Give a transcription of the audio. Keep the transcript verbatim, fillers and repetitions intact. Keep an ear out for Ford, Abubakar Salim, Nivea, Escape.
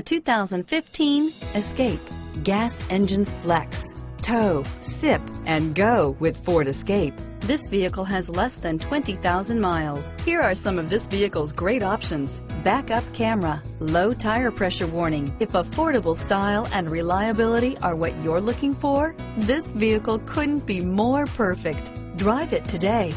The two thousand fifteen Escape. Gas engines flex, tow, sip, and go with Ford Escape. This vehicle has less than twenty thousand miles. Here are some of this vehicle's great options. Backup camera, low tire pressure warning. If affordable style and reliability are what you're looking for, this vehicle couldn't be more perfect. Drive it today.